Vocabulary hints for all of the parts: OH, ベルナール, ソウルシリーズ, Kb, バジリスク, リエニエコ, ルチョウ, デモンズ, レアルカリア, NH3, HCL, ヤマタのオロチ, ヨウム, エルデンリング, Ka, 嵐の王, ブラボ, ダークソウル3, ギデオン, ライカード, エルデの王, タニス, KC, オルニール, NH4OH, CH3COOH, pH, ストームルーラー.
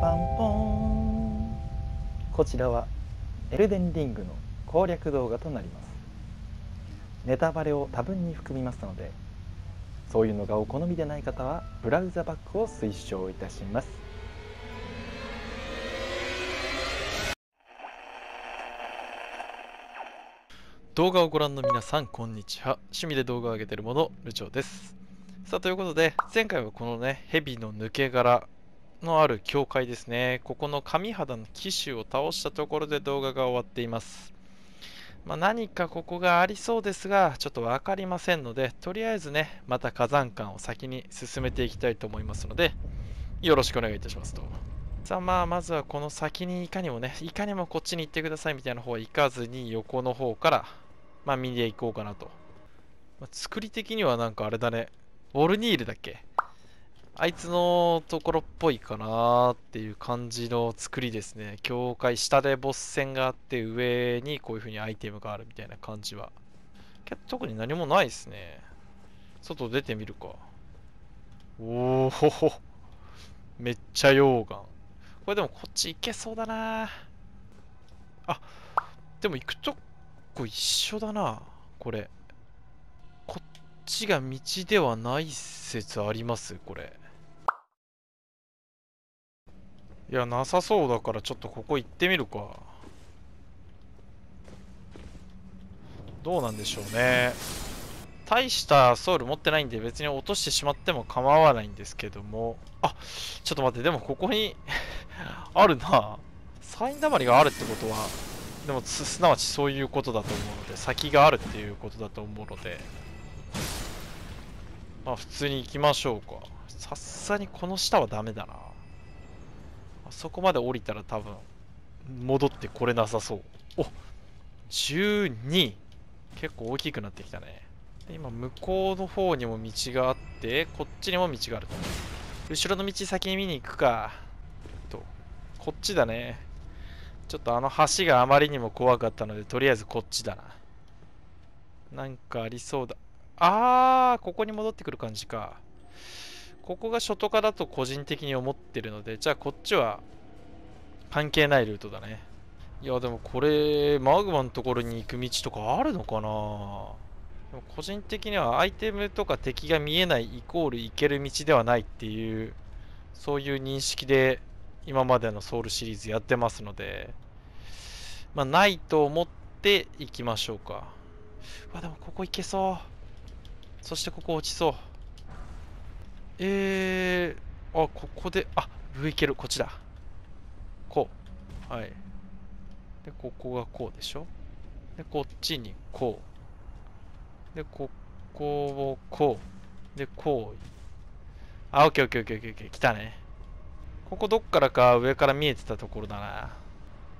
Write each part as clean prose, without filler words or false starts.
パンポン。こちらはエルデンリングの攻略動画となります。ネタバレを多分に含みますので、そういうのがお好みでない方はブラウザバックを推奨いたします。動画をご覧の皆さん、こんにちは。趣味で動画を上げてるもの、ルチョウです。さあ、ということで前回はこのね、蛇の抜け殻のある教会ですね、ここの神肌の騎手を倒したところで動画が終わっています。まあ、何かここがありそうですが、ちょっと分かりませんので、とりあえずね、また火山館を先に進めていきたいと思いますので、よろしくお願いいたしますと。さあ、まあまずはこの先にいかにもこっちに行ってくださいみたいな方は行かずに、横の方からまあ見に行こうかなと。まあ、作り的にはなんかあれだね、オルニールだっけ、あいつのところっぽいかなーっていう感じの作りですね。教会、下でボス戦があって上にこういう風にアイテムがあるみたいな感じは。特に何もないですね。外出てみるか。おおほほ。めっちゃ溶岩。これでもこっち行けそうだな。あ、でも行くとこ一緒だな。これ。こっちが道ではない説ありますこれ。いや、なさそうだからちょっとここ行ってみるか。どうなんでしょうね。大したソウル持ってないんで別に落としてしまっても構わないんですけども。あ、ちょっと待って、でもここにあるな。サインだまりがあるってことは、でもすなわちそういうことだと思うので、先があるっていうことだと思うので、まあ普通に行きましょうか。さすがにこの下はダメだな。あそこまで降りたら多分戻ってこれなさそう。おっ、12、結構大きくなってきたね。で、今向こうの方にも道があって、こっちにも道があると。後ろの道先に見に行くかと。こっちだね。ちょっとあの橋があまりにも怖かったので、とりあえずこっちだな。なんかありそうだ。あー、ここに戻ってくる感じか。ここが初とかだと個人的に思ってるので、じゃあこっちは関係ないルートだね。いや、でもこれマグマのところに行く道とかあるのかな。でも個人的にはアイテムとか敵が見えないイコール行ける道ではないっていう、そういう認識で今までのソウルシリーズやってますので、まあないと思って行きましょうか。わ、でもここ行けそう。そしてここ落ちそう。あ、ここで、あ、上行ける、こっちだ。こう。はい。で、ここがこうでしょ。で、こっちにこう。で、ここをこう。で、こう。あ、オッケーオッケーオッケーオッケーオッケー。来たね。ここどっからか上から見えてたところだな。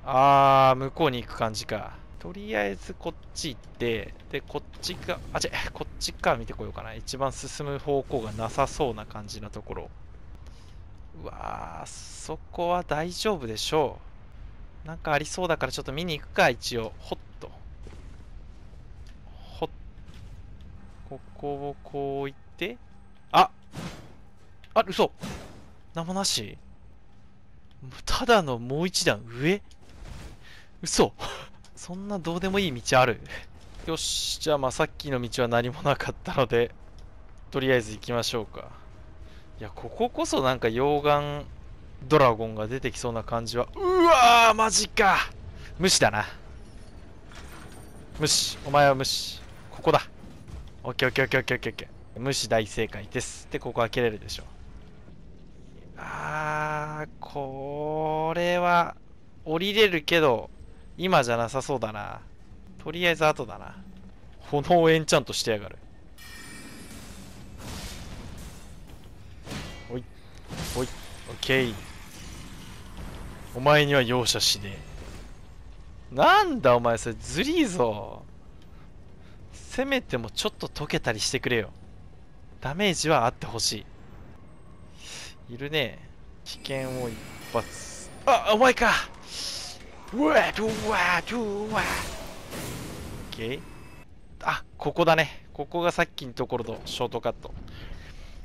あー、向こうに行く感じか。とりあえずこっち行って、で、こっちか、あ、違う、こっちか見てこようかな。一番進む方向がなさそうな感じなところ。うわー、そこは大丈夫でしょう。なんかありそうだからちょっと見に行くか、一応。ほっと。ほっ。ここをこう行って、あ、あ、嘘。なんもなし。ただのもう一段上。嘘。そんなどうでもいい道あるよし、じゃあまあさっきの道は何もなかったので、とりあえず行きましょうか。いや、こここそなんか溶岩ドラゴンが出てきそうな感じは。うわー、マジか。無視だな。無視、お前は無視。ここだ。オッケーオッケーオッケーオッケーオッケー。無視大正解です。で、ここ開けれるでしょ。あー、これは降りれるけど今じゃなさそうだな。とりあえず後だな。炎をエンチャントしてやがる。おいおい、オッケー。お前には容赦しねえ。なんだお前、それずりーぞ。せめてもちょっと溶けたりしてくれよ。ダメージはあってほしい。いるね。危険を一発。あ、お前か。うわー、うわー、うわー。オッケー。あ、ここだね。ここがさっきのところのショートカット。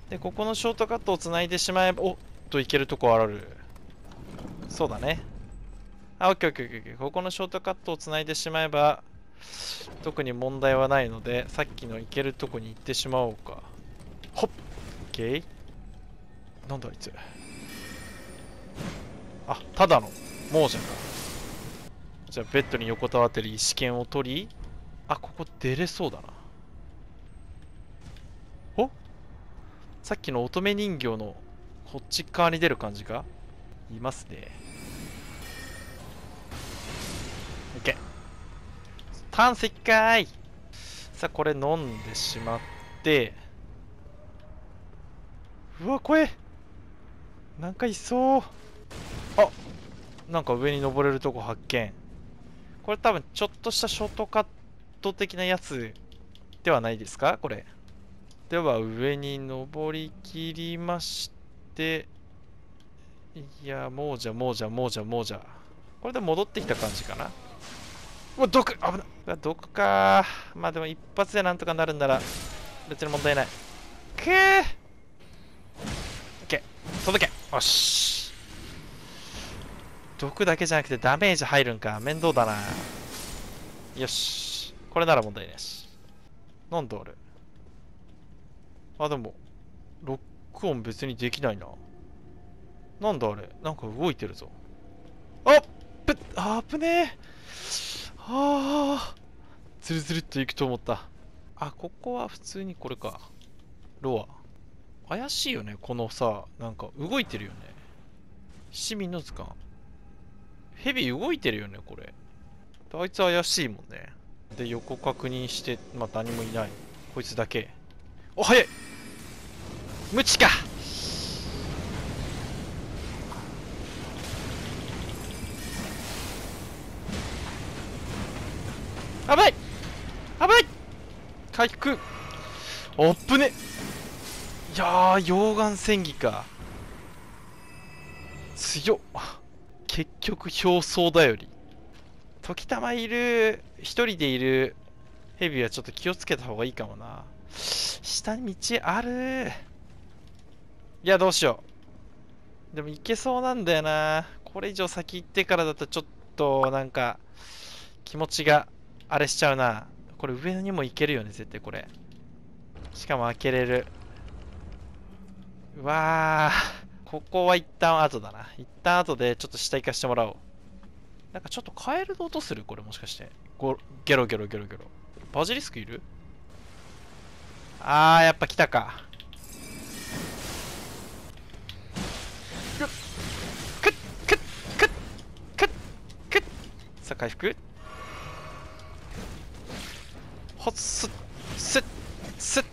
で、ここのショートカットをつないでしまえば、おっといけるとこある。そうだね。あ、オッケーオッケーオッケー。ここのショートカットをつないでしまえば特に問題はないので、さっきの行けるとこに行ってしまおうか。ほっ、オッケー。なんだあいつ。あ、ただの猛者か。じゃあベッドに横たわってる石剣を取り、あ、ここ出れそうだな。お、さっきの乙女人形のこっち側に出る感じか。いますね。オッケー。胆石かーい。さあこれ飲んでしまって、うわ、怖え。なんかいそう。あ、なんか上に登れるとこ発見。これ多分ちょっとしたショートカット的なやつではないですかこれ。では上に登りきりまして、いや、もうじゃもうじゃもうじゃもうじゃ、これで戻ってきた感じかな。うわ、毒危ない。うわ、毒か。まあでも一発でなんとかなるんなら別に問題ない。くー、届け。よし、毒だけじゃなくてダメージ入るんか。面倒だな。よし、これなら問題なし。なんだあれ。あ、でもロックオン別にできないな。なんだあれ、なんか動いてるぞ。あっ、ぶっ、あぶねえ。ああ、ズルズルっといくと思った。あ、ここは普通にこれか。ロア怪しいよね、このさ、なんか動いてるよね。市民の図鑑。ヘビ動いてるよね、これ。あいつ怪しいもんね。で、横確認して、まあ何もいない。こいつだけ。お、早い！無知か！危ない！危ない！回復！おっぶね！いやー、溶岩戦技か。強っ。結局表層だより時たまいる一人でいるヘビはちょっと気をつけた方がいいかもな。下に道ある。いや、どうしよう。でも行けそうなんだよな。これ以上先行ってからだとちょっとなんか気持ちがあれしちゃうな。これ上にも行けるよね絶対。これしかも開けれる。うわー、ここは一旦後だな。一旦後でちょっと下行かしてもらおう。なんかちょっとカエルの音するこれもしかして。ゲロゲロゲロゲロ。バジリスクいる。あー、やっぱ来たか。くっくっくっくっくっくっ。さあ回復。ほっすっすっすっ。さ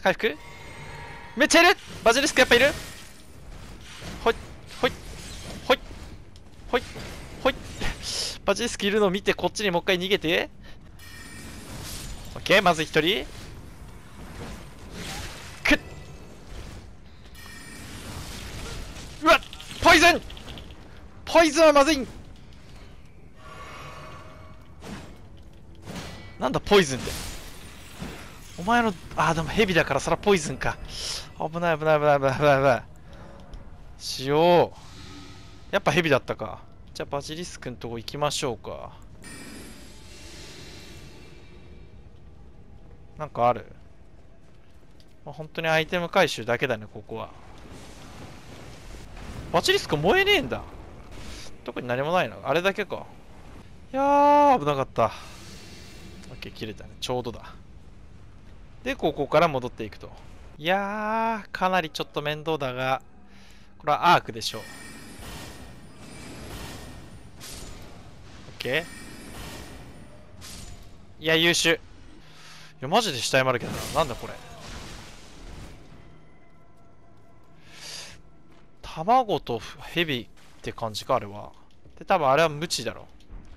あ回復。めっちゃいる。バジリスクやっぱいる。ほいほいほいほいほい。バジリスクいるのを見てこっちにもう一回逃げて。オッケー、まず一人。くっ、うわっ、ポイズン。ポイズンはまずい。なんだポイズンって。お前の、あー、でもヘビだからそらポイズンか。危ない危ない危ない危ない危ない危ない。しよう。やっぱヘビだったか。じゃあバジリスクのとこ行きましょうか。なんかある。まあ、本当にアイテム回収だけだね、ここは。バジリスク燃えねえんだ。特に何もないな。あれだけか。いやー、危なかった。オッケー、切れたね。ちょうどだ。で、ここから戻っていくと。いやー、かなりちょっと面倒だが、これはアークでしょう。OK。いや、優秀。いや、マジで下へまるけどな。なんだこれ。卵とヘビって感じか、あれは。で、多分あれは無知だろ。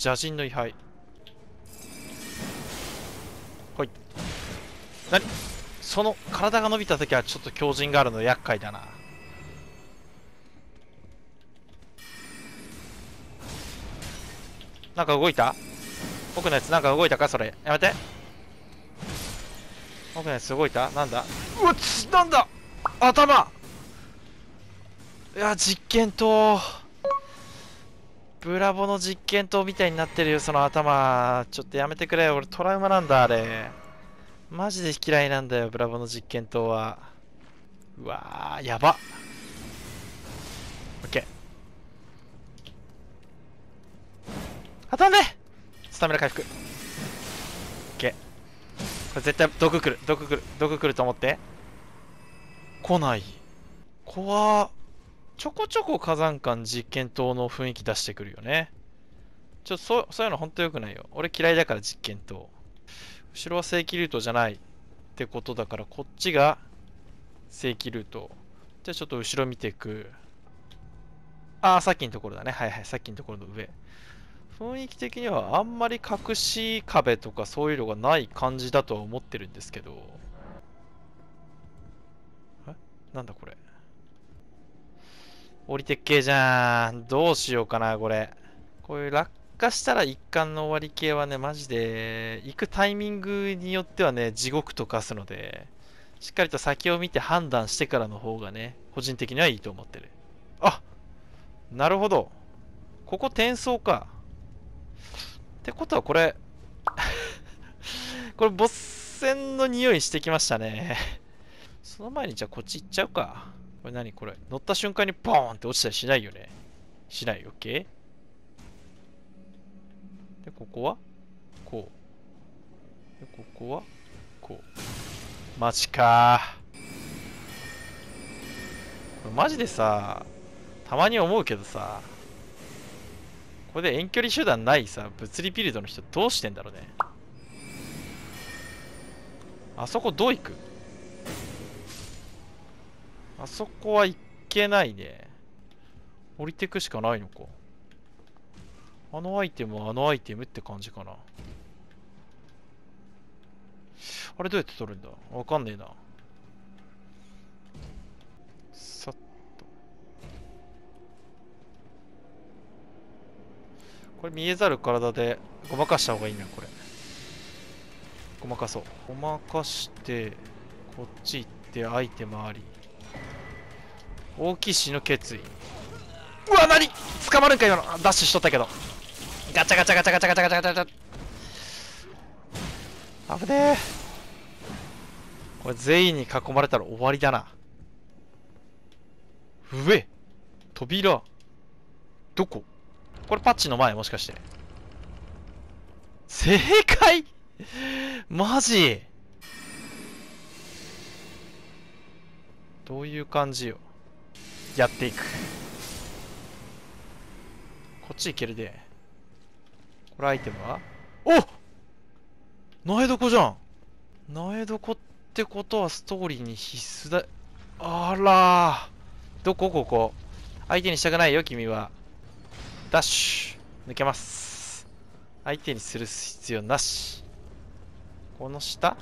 邪神の位牌。はい。何？その体が伸びた時はちょっと強靭があるの厄介だな。なんか動いた？奥のやつなんか動いたかそれ。やめて。奥のやつ動いた？なんだ？うわっ、なんだ頭。いや、実験と。ブラボの実験棟みたいになってるよ、その頭。ちょっとやめてくれよ、俺トラウマなんだ、あれ。マジで嫌いなんだよ、ブラボの実験棟は。うわー、やばっ。オッケー。当たんね！スタミナ回復。オッケー。これ絶対毒来る、毒来る、毒来ると思って。来ない。怖っ。ちょこちょこ火山館実験棟の雰囲気出してくるよね。ちょっとそういうのほんと良くないよ。俺嫌いだから実験棟。後ろは正規ルートじゃないってことだから、こっちが正規ルート。じゃあちょっと後ろ見ていく。ああ、さっきのところだね。はいはい、さっきのところの上。雰囲気的にはあんまり隠し壁とかそういうのがない感じだとは思ってるんですけど。え？なんだこれ。降りてっけえじゃん。どうしようかな、これ。こういう落下したら一貫の終わり系はね、マジで、行くタイミングによってはね、地獄と化すので、しっかりと先を見て判断してからの方がね、個人的にはいいと思ってる。あ！なるほど。ここ転送か。ってことはこれ、これ、ボス戦の匂いしてきましたね。その前にじゃあこっち行っちゃうか。これ何これ、乗った瞬間にポーンって落ちたりしないよね。しない、OK？ で、ここはこう。で、ここはこう。マジかー。これマジでさ、たまに思うけどさ、これで遠距離手段ないさ、物理ビルドの人どうしてんだろうね。あそこどう行く？あそこは行けないね。降りてくしかないのか。あのアイテムって感じかな。あれどうやって取るんだ？わかんねえな。さっと。これ見えざる体でごまかした方がいいな、これ。ごまかそう。ごまかして、こっち行ってアイテムあり。大きい死の決意。うわ、何捕まるんか今の。ダッシュしとったけど。ガチャガチャガチャガチャガチャガチャガチャ。危ねえ。これ全員に囲まれたら終わりだな。上扉どこ？これパッチの前もしかして。正解マジどういう感じよ。やっていく。こっち行けるで。これアイテムはおっ、苗床じゃん。苗床ってことはストーリーに必須だ。あらー、どこここ。相手にしたくないよ君は。ダッシュ抜けます。相手にする必要なし。この下、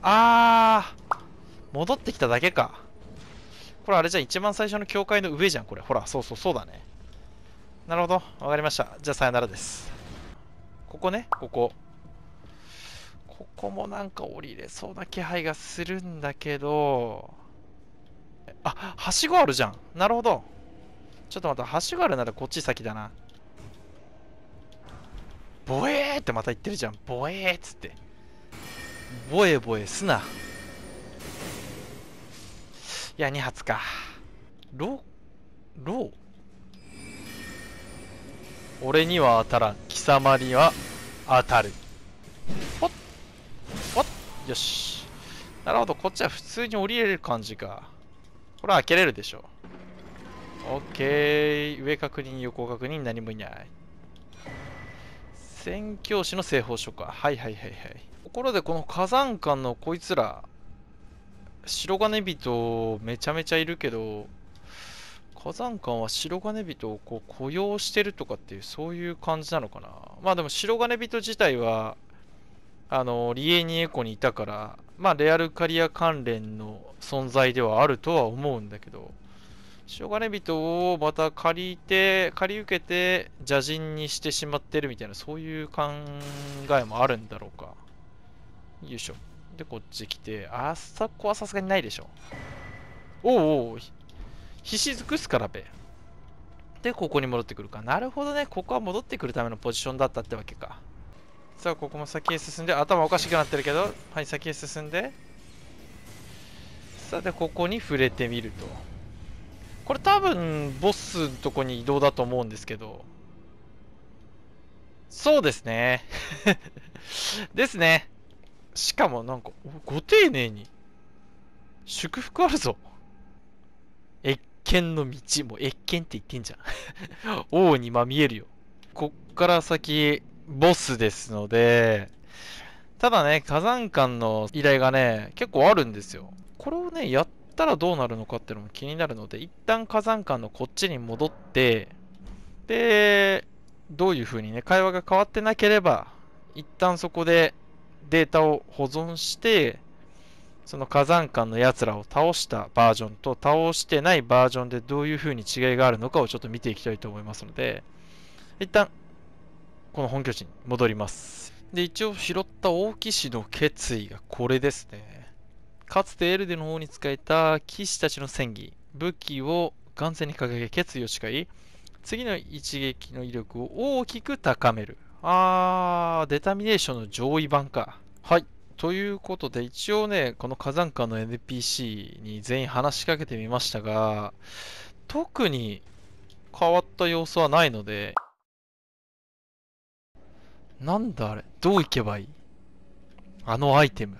あー戻ってきただけか。これあれじゃん、一番最初の境界の上じゃん、これ。ほら、そうそうそうだね。なるほど、わかりました。じゃあ、さよならです。ここね、ここ。ここもなんか降りれそうな気配がするんだけど。あ、はしごあるじゃん。なるほど。ちょっと待って、はしごあるならこっち先だな。ボエーってまた言ってるじゃん。ボエーっつって。ボエボエすな。いや、2発か。ロー俺には当たらん。貴様には当たる。ほっほっよし。なるほど、こっちは普通に降りれる感じか。これは開けれるでしょ。オッケー。上確認、横確認、何もいない。宣教師の製法書か。はいはいはいはい。ところで、この火山館のこいつら、白金人めちゃめちゃいるけど、火山館は白金人をこう雇用してるとかっていう、そういう感じなのかな。まあでも白金人自体はリエニエコにいたから、まあレアルカリア関連の存在ではあるとは思うんだけど、白金人をまた借り受けて邪人にしてしまってるみたいな、そういう考えもあるんだろうか。よいしょ。で、こっち来て、あそこはさすがにないでしょ。おうおう、ひしずくすからべ。でここに戻ってくるか。なるほどね。ここは戻ってくるためのポジションだったってわけか。さあここも先へ進んで、頭おかしくなってるけど、はい、先へ進んで、さあでここに触れてみると、これ多分ボスのとこに移動だと思うんですけど、そうですねですね。しかもなんかご丁寧に、祝福あるぞ。越見の道、もう越見って言ってんじゃん王にまみえるよ。こっから先ボスですので、ただね、火山館の依頼がね結構あるんですよ。これをねやったらどうなるのかっていうのも気になるので、一旦火山館のこっちに戻って、でどういう風にね会話が変わってなければ一旦そこでデータを保存して、その火山館のやつらを倒したバージョンと倒してないバージョンでどういう風に違いがあるのかをちょっと見ていきたいと思いますので、一旦この本拠地に戻ります。で一応拾った王騎士の決意がこれですね。かつてエルデの王に仕えた騎士たちの戦技武器を眼前に掲げ決意を誓い、次の一撃の威力を大きく高める。デタミネーションの上位版か。はい、ということで一応ねこの火山館の NPC に全員話しかけてみましたが、特に変わった様子はないので、なんだあれ、どういけばいい？あのアイテム。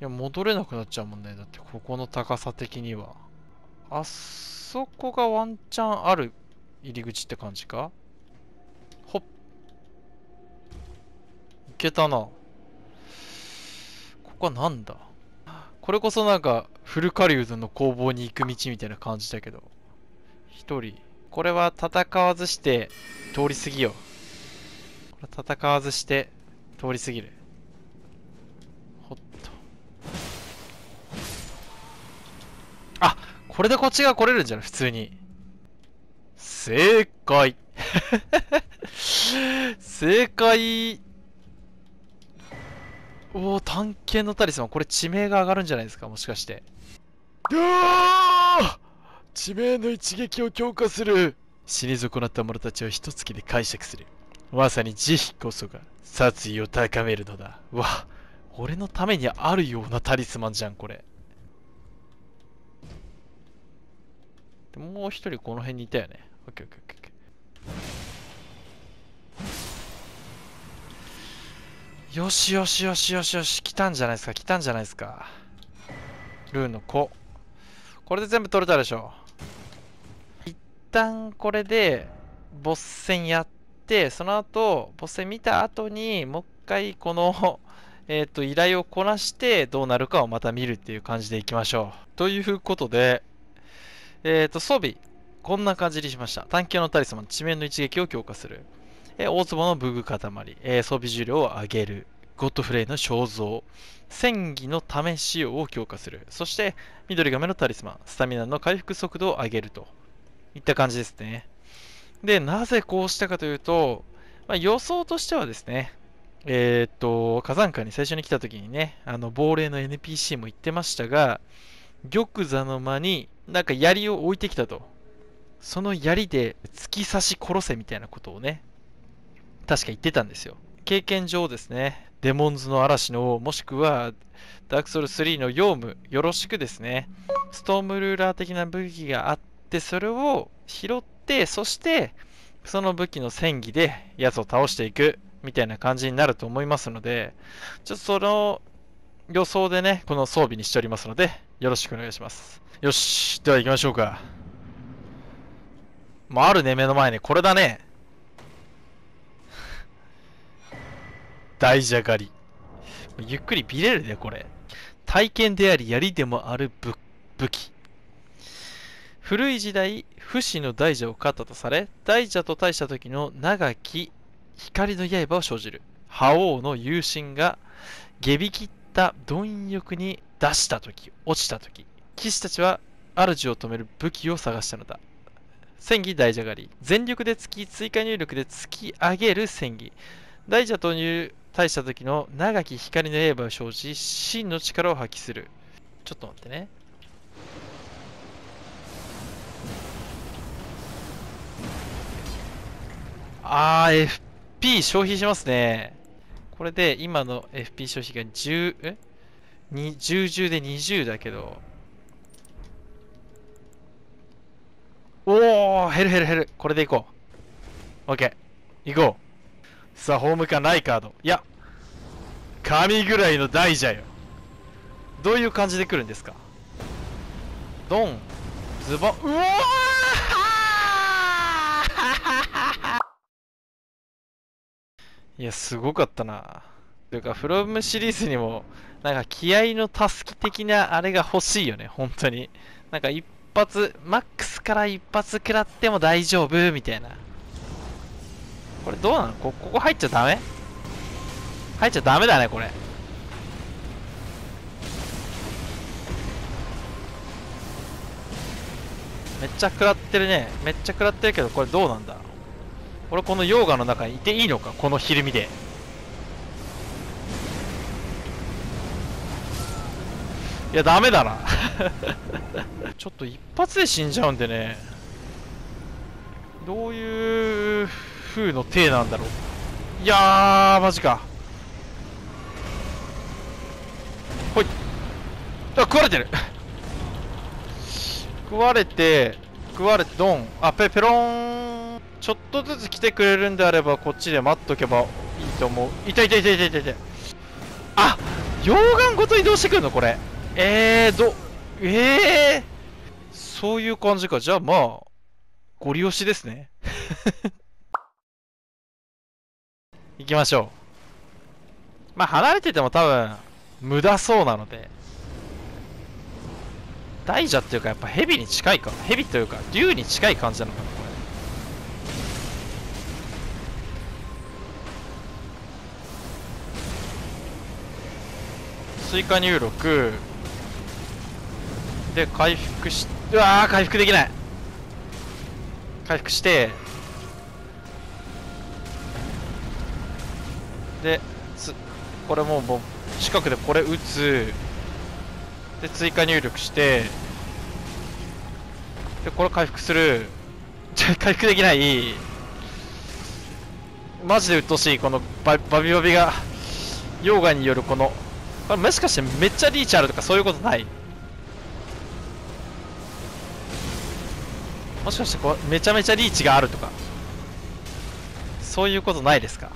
いや、戻れなくなっちゃうもんね。だって、ここの高さ的には。あそこがワンチャンある入り口って感じか？ほっ。いけたな。ここはなんだ？これこそなんか、フル狩人の工房に行く道みたいな感じだけど。一人。これは戦わずして通り過ぎよ。これ戦わずして通り過ぎる。ほっと。あ、これでこっちが来れるんじゃない？普通に。正解正解。おお、探検のタリスマン。これ地名が上がるんじゃないですか、もしかして。うわー、地名の一撃を強化する。死に損なった者たちを一突きで解釈する。まさに慈悲こそが殺意を高めるのだ。うわ、俺のためにあるようなタリスマンじゃん、これ。でもう一人この辺にいたよね。オッケーオッケーオッケーオッケー。よしよしよしよしよし、来たんじゃないですか、来たんじゃないですか。ルーの子。これで全部取れたでしょ。一旦これでボス戦やって、その後ボス戦見た後にもう一回この、依頼をこなしてどうなるかをまた見るっていう感じでいきましょう。ということで、装備こんな感じにしました。探求のタリスマン、地面の一撃を強化する、大壺の武具塊、装備重量を上げる、ゴッドフレイの肖像、戦技の試し用を強化する、そして緑亀のタリスマン、スタミナの回復速度を上げるといった感じですね。で、なぜこうしたかというと、まあ、予想としてはですね、火山館に最初に来た時にね、亡霊の NPC も言ってましたが、玉座の間になんか槍を置いてきたと。その槍で突き刺し殺せみたいなことをね、確か言ってたんですよ。経験上ですね、デモンズの嵐の王、もしくはダークソウル3のヨウム、よろしくですね、ストームルーラー的な武器があって、それを拾って、そしてその武器の戦技でやつを倒していくみたいな感じになると思いますので、ちょっとその予想でねこの装備にしておりますので、よろしくお願いします。よし、では行きましょうか。まあ、あるね、目の前ね、これだね、大じゃがり。ゆっくり見れるね、これ。体験であり、槍でもある武器。古い時代、不死の大蛇を勝ったとされ、大蛇と対した時の長き光の刃を生じる。覇王の雄心が下びきった貪欲に出した時、落ちた時、騎士たちは主を止める武器を探したのだ。戦技大じゃがり。全力で突き、追加入力で突き上げる戦技。大蛇と対した時の長き光の刃を生じ、真の力を発揮する。ちょっと待ってね。FP 消費しますね。これで今の FP 消費が10、10で20だけど。おー、減る減る減る。これでいこう。OK。いこう。さあ、ホームかないカード。いや、神ぐらいの大じゃよ。どういう感じで来るんですか？ドン、ズボン、うわーいや、すごかったな。というか、フロムシリーズにも、なんか気合のたすき的なあれが欲しいよね、本当に。なんか一発、マックスから一発食らっても大丈夫みたいな。これどうなの？ここ入っちゃダメ？入っちゃダメだね、これ。めっちゃ食らってるね。めっちゃ食らってるけど、これどうなんだ。俺この溶岩の中にいていいのか、このひるみで。いや、ダメだな。ちょっと一発で死んじゃうんでね。どういう風の体なんだろう。いやー、マジか。ほい。あ、食われてる。食われて、ドン。あ、ペローン。ちょっとずつ来てくれるんであれば、こっちで待っとけばいいと思う。痛い。あ、溶岩ごと移動してくるのこれ。そういう感じか。じゃあまあ、ゴリ押しですね。行きましょう。まあ、離れてても多分、無駄そうなので。大蛇っていうか、やっぱ蛇に近いか。蛇というか竜に近い感じなのかな、これ。追加入力で回復し、うわー、回復できない。回復してで、これもう近くでこれ打つ。で、追加入力して、で、これ回復する。回復できない。マジで鬱陶しい、このバビが、溶岩によるこの、これもしかしてめっちゃリーチあるとかそういうことない？もしかしてこうめちゃめちゃリーチがあるとか、そういうことないですか？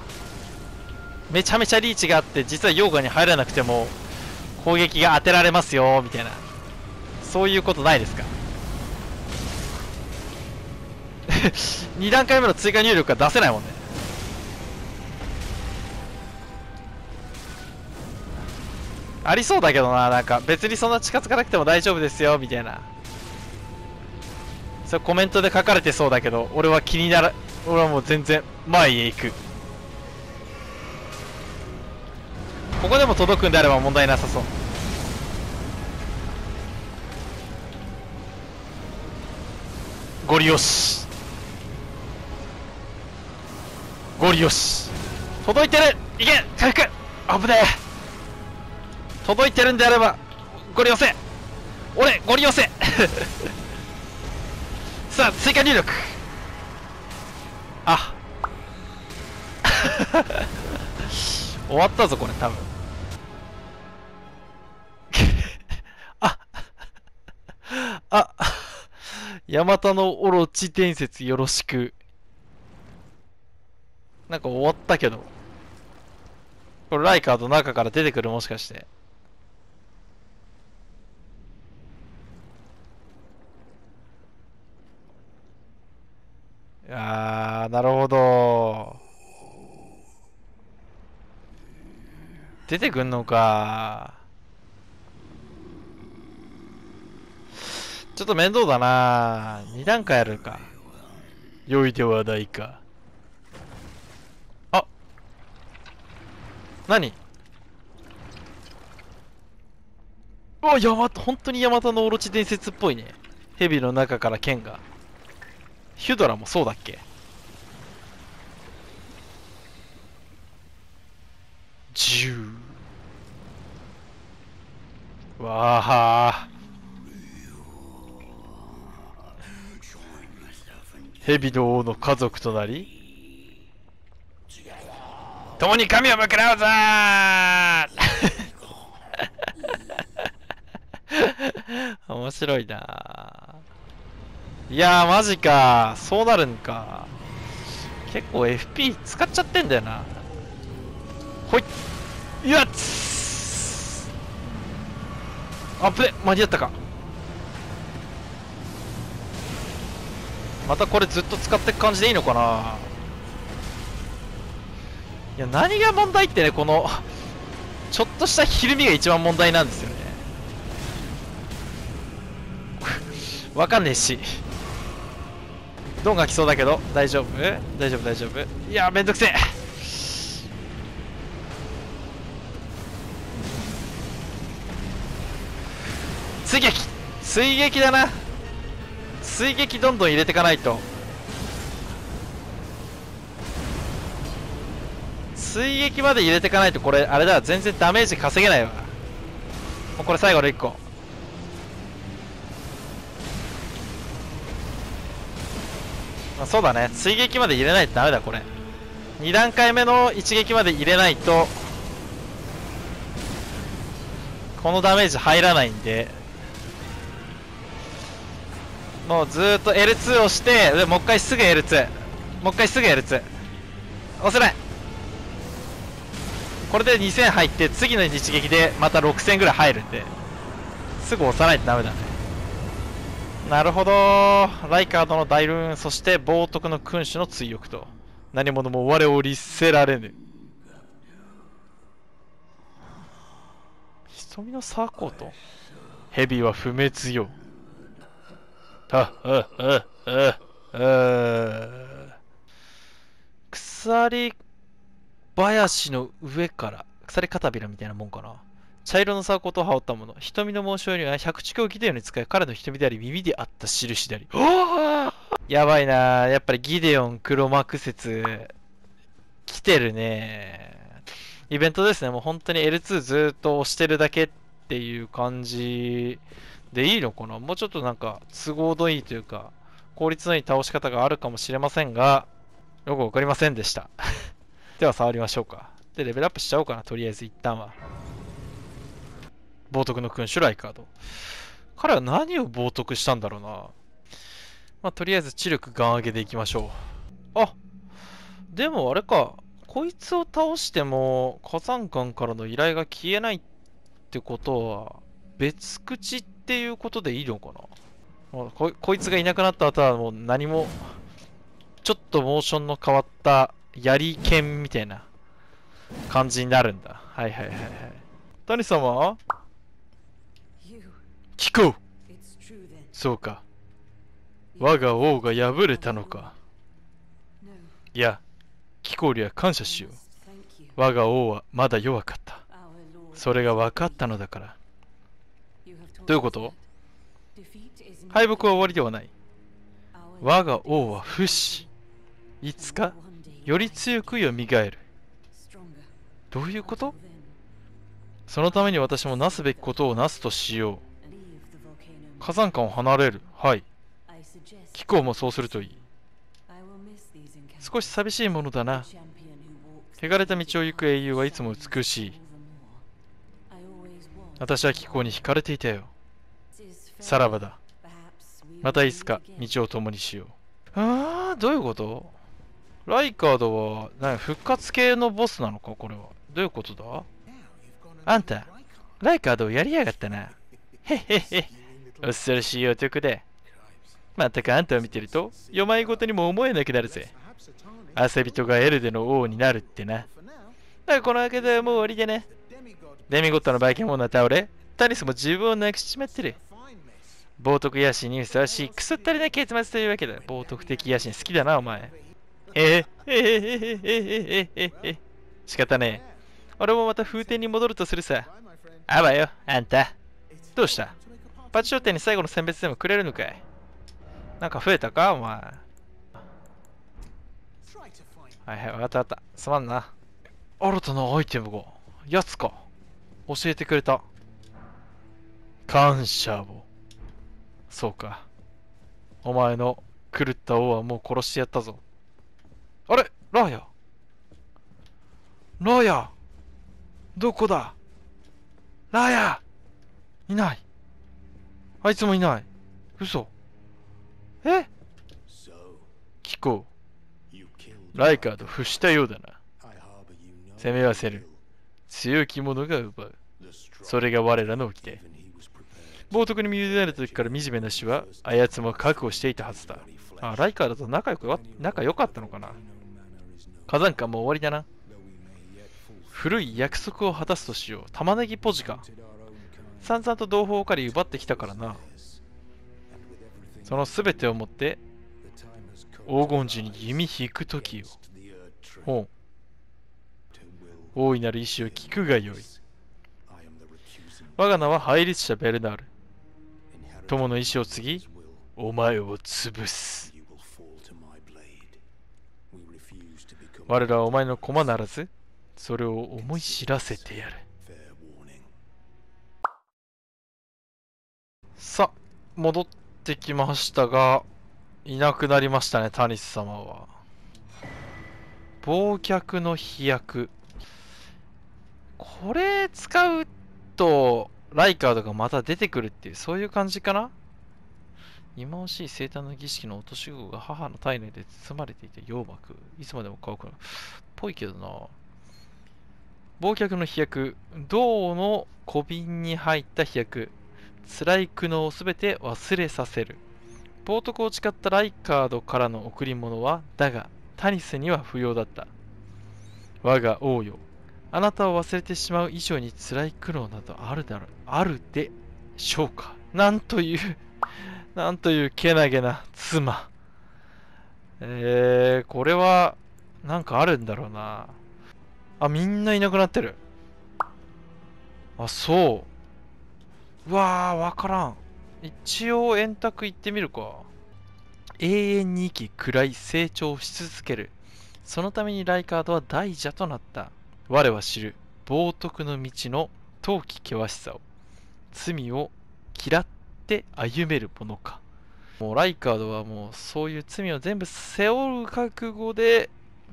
めちゃめちゃリーチがあって、実は溶岩に入らなくても、攻撃が当てられますよみたいな、そういうことないですか？2段階目の追加入力が出せないもんね。ありそうだけどな、なんか別にそんな近づかなくても大丈夫ですよみたいな、それコメントで書かれてそうだけど、俺は気になら、俺はもう全然前へ行く。ここでも届くんであれば問題なさそう。ゴリ押し、ゴリ押し、届いてる。いけ、回復。危ねえ。届いてるんであればゴリ押せ。俺ゴリ押せ。さあ、追加入力。あ終わったぞこれ多分。あ、ヤマタのオロチ伝説よろしく。なんか終わったけど。これライカード中から出てくる、もしかして。あー、なるほど。出てくんのか。ちょっと面倒だな。2段階あるか。良いではないか。あ、何？うわ、ヤマタ、本当にヤマタのオロチ伝説っぽいね。蛇の中から剣が。ヒュドラもそうだっけ？ 10。わあ。蛇の王の家族となり、共に神を向けらうぞ面白いな。いやーマジか、そうなるんか。結構 FP 使っちゃってんだよな。ほいっ、やっつー、あぶね、間に合ったか。またこれずっと使ってく感じでいいのかな。いや何が問題ってね、このちょっとしたひるみが一番問題なんですよね。わかんねえし、ドンが来そうだけど大丈夫大丈夫大丈夫。いやめんどくせえ。追撃追撃だな。追撃どんどん入れていかないと。追撃まで入れていかないと、これあれだ、全然ダメージ稼げないわ。もうこれ最後の1個。まあ、そうだね、追撃まで入れないとダメだ。これ2段階目の一撃まで入れないとこのダメージ入らないんで、もうずーっと L2 をして、でもう一回すぐ L2、 もう一回すぐ L2、 押せない。これで2000入って、次の一撃でまた6000ぐらい入るんで、すぐ押さないとダメだね。なるほど、ライカードの大ルーン、そして冒涜の君主の追憶と、何者も我を律せられぬ。瞳のサーコーとヘビは不滅よ。鎖林の上から鎖片びらみたいなもんかな。茶色のサーコーと羽織ったもの、瞳の紋章には百獣ギデオンに使い、彼の瞳であり耳であった印であり。やばいな、やっぱりギデオン黒幕説来てるね。イベントですね。もう本当に L2 ずっと押してるだけっていう感じでいいのかな。もうちょっとなんか都合のいいというか効率のいい倒し方があるかもしれませんが、よく分かりませんでしたでは触りましょうか。でレベルアップしちゃおうかな、とりあえず一旦は。冒涜の君主ライカード、彼は何を冒涜したんだろうな。まあとりあえず知力ガン上げでいきましょう。あ、でもあれか、こいつを倒しても火山岩からの依頼が消えないってことは別口ってっていうことでいいのかな。こいつがいなくなった後はもう何も、ちょっとモーションの変わった槍剣みたいな感じになるんだ。はいはいはいはい。谷様聞こう。そうか、我が王が敗れたのか。いや、キコリは感謝しよう。我が王はまだ弱かった、それが分かったのだから。どういうこと？敗北は終わりではない。我が王は不死。いつかより強く蘇る。どういうこと？そのために私もなすべきことをなすとしよう。火山館を離れる。はい。貴公もそうするといい。少し寂しいものだな。汚れた道を行く英雄はいつも美しい。私は貴公に惹かれていたよ。さらばだ。またいつか道を共にしよう。ああ、どういうこと？ライカードは何、復活系のボスなのか、これは。どういうことだ？あんた、ライカードをやりやがったな。へっへっへ。恐ろしい男で。まったくあんたを見てると、世まいごとにも思えなくなるぜ。遊び人がエルデの王になるってな。だからこの間はもう終わりでね。デミゴッドのバイケモンは倒れ、タニスも自分をなくしちまってる。冒涜野心にふさわしいくすったりな結末というわけだ。冒涜的野心好きだな、お前。仕方ねえ。俺もまた風天に戻るとするさ。あばよ、あんた。どうした？パチ商店に最後の選別でもくれるのかい？なんか増えたか、お前。はいはい、わかったわかった。すまんな。新たなアイテムが、やつか。教えてくれた。感謝を。そうか。お前の狂った王はもう殺してやったぞ。あれ、ラーヤ。ラヤ、どこだラヤ、いない、あいつもいない、嘘。え、キコ、ライカーと伏したようだな。攻め合わせる強い者が奪う、それが我らの掟。冒涜に見ゆられた時から惨めな死はあやつも覚悟していたはずだ。あ、ライカーだと仲良かったのかな。火山館も終わりだな。古い約束を果たすとしよう。玉ねぎポジか。散々と同胞を借り奪ってきたからな。その全てをもって黄金時に弓引く時よ。ほう。大いなる意志を聞くがよい。我が名は配列者ベルナール。友の意志を継ぎ、お前を潰す。我らはお前の駒ならず、それを思い知らせてやる。さあ、戻ってきましたが、いなくなりましたね、タニス様は。忘却の飛躍。これ使うと、ライカードがまた出てくるっていう、そういう感じかな。忌まわしい生誕の儀式の落とし子が母の体内で包まれていた羊膜。いつまでも乾くな。ぽいけどな。忘却の飛躍。銅の小瓶に入った飛躍。辛い苦悩をすべて忘れさせる。冒涜を誓ったライカードからの贈り物は、だが、タニスには不要だった。我が王よ。あなたを忘れてしまう以上に辛い苦悩などあるでしょうか。なんという。なんというけなげな妻。これは、なんかあるんだろうな。あ、みんないなくなってる。あ、そう。うわー、わからん。一応、円卓行ってみるか。永遠に生き、暗い、成長し続ける。そのためにライカードは大蛇となった。我は知る。冒涜の道の陶器険しさを。罪を嫌って、歩めるものか。もうライカードはもうそういう罪を全部背負う覚悟で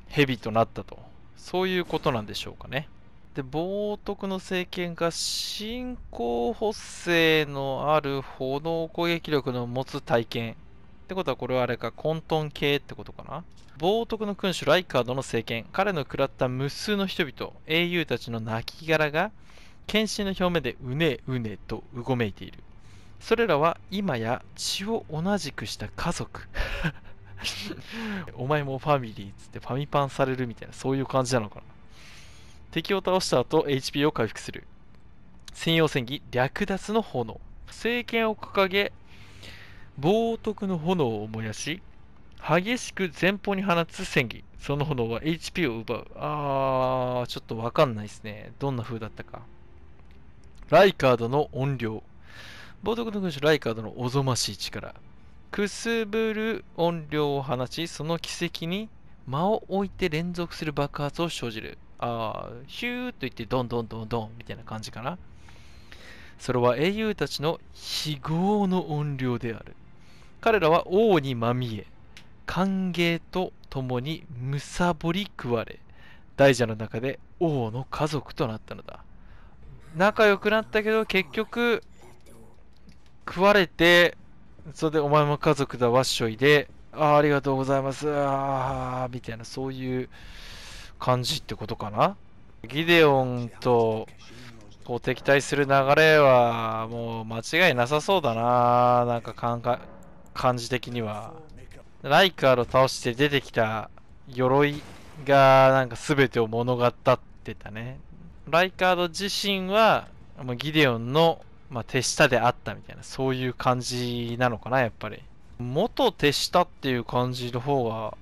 蛇となったと、そういうことなんでしょうかね。で、冒涜の聖剣が信仰補正のある炎攻撃力の持つ体験ってことは、これはあれか、混沌系ってことかな。冒涜の君主ライカードの聖剣、彼の食らった無数の人々英雄たちの亡きがらが献身の表面でうねうねとうごめいている。それらは今や血を同じくした家族。お前もファミリーっつってファミパンされるみたいな、そういう感じなのかな。敵を倒した後 HP を回復する。専用戦技略奪の炎。聖剣を掲げ冒涜の炎を燃やし激しく前方に放つ戦技。その炎は HP を奪う。あー、ちょっとわかんないですね、どんな風だったか。ライカードの怨霊。冒涜の君主ライカードのおぞましい力。くすぶる怨霊を放ち、その奇跡に間を置いて連続する爆発を生じる。ああ、ヒューと言ってドンドンドンドンみたいな感じかな。それは英雄たちの非業の怨霊である。彼らは王にまみえ、歓迎と共にむさぼり食われ、大蛇の中で王の家族となったのだ。仲良くなったけど結局、食われて、それでお前も家族だわっしょいで、ありがとうございます、みたいな、そういう感じってことかな。ギデオンとこう敵対する流れはもう間違いなさそうだな、なんか感じ的には。ライカーを倒して出てきた鎧がなんか全てを物語ってたね。ライカード自身はギデオンのまあ手下であったみたいな、そういう感じなのかな。やっぱり元手下っていう感じの方が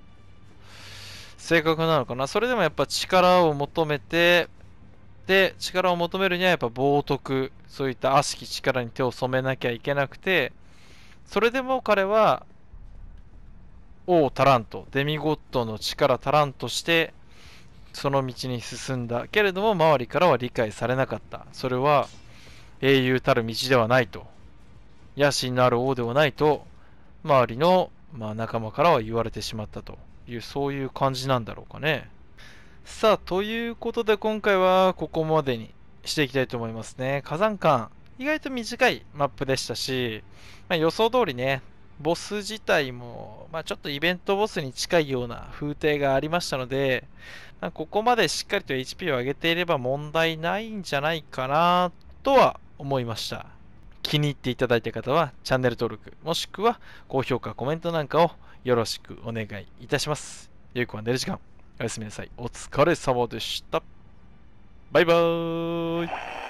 正確なのかな。それでもやっぱ力を求めて、で力を求めるにはやっぱ冒涜、そういった悪しき力に手を染めなきゃいけなくて、それでも彼は王タラント、デミゴッドの力タラントしてその道に進んだけれども、周りからは理解されなかった。それは英雄たる道ではないと、野心のある王ではないと、周りの、まあ、仲間からは言われてしまったという、そういう感じなんだろうかね。さあ、ということで今回はここまでにしていきたいと思いますね。火山館、意外と短いマップでしたし、まあ、予想通りね、ボス自体も、まあ、ちょっとイベントボスに近いような風景がありましたので、まあ、ここまでしっかりと HP を上げていれば問題ないんじゃないかなとは思いました。気に入っていただいた方はチャンネル登録、もしくは高評価、コメントなんかをよろしくお願いいたします。ゆうこは寝る時間、おやすみなさい。お疲れ様でした。バイバーイ。